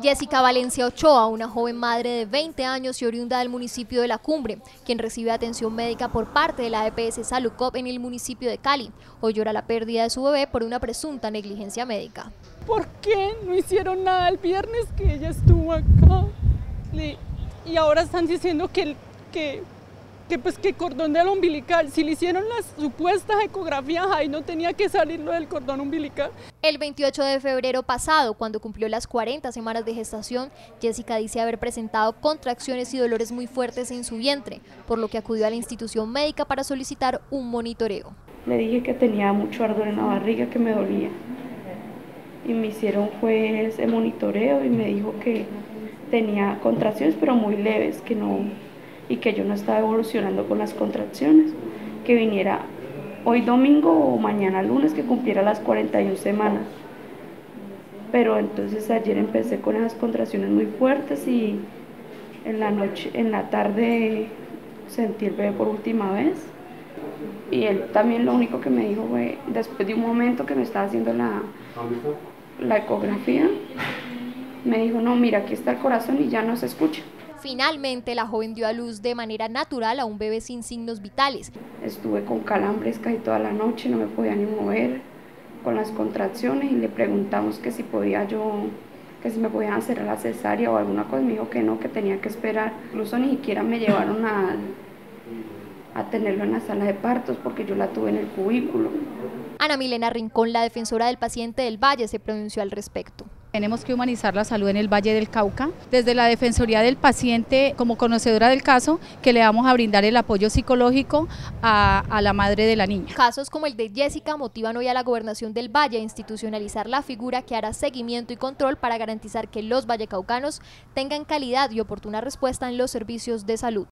Jessica Valencia Ochoa, una joven madre de 20 años y oriunda del municipio de La Cumbre, quien recibe atención médica por parte de la EPS Salucop en el municipio de Cali, hoy llora la pérdida de su bebé por una presunta negligencia médica. ¿Por qué no hicieron nada el viernes que ella estuvo acá? Y ahora están diciendo que cordón del umbilical, si le hicieron las supuestas ecografías, ahí no tenía que salirlo del cordón umbilical. El 28 de febrero pasado, cuando cumplió las 40 semanas de gestación, Jessica dice haber presentado contracciones y dolores muy fuertes en su vientre, por lo que acudió a la institución médica para solicitar un monitoreo. Le dije que tenía mucho ardor en la barriga, que me dolía, y me hicieron ese monitoreo y me dijo que tenía contracciones pero muy leves, que no... y que yo no estaba evolucionando con las contracciones, que viniera hoy domingo o mañana lunes, que cumpliera las 41 semanas. Pero entonces ayer empecé con esas contracciones muy fuertes y en la tarde sentí el bebé por última vez. Y él también lo único que me dijo fue, después de un momento que me estaba haciendo la ecografía, me dijo, no, mira, aquí está el corazón y ya no se escucha. Finalmente, la joven dio a luz de manera natural a un bebé sin signos vitales. Estuve con calambres casi toda la noche, no me podía ni mover con las contracciones, y le preguntamos que si podía que si me podían hacer la cesárea o alguna cosa. Me dijo que no, que tenía que esperar. Incluso ni siquiera me llevaron a tenerlo en la sala de partos porque yo la tuve en el cubículo. Ana Milena Rincón, la defensora del paciente del Valle, se pronunció al respecto. Tenemos que humanizar la salud en el Valle del Cauca. Desde la Defensoría del Paciente, como conocedora del caso, que le vamos a brindar el apoyo psicológico a la madre de la niña. Casos como el de Jessica motivan hoy a la Gobernación del Valle a institucionalizar la figura que hará seguimiento y control para garantizar que los vallecaucanos tengan calidad y oportuna respuesta en los servicios de salud.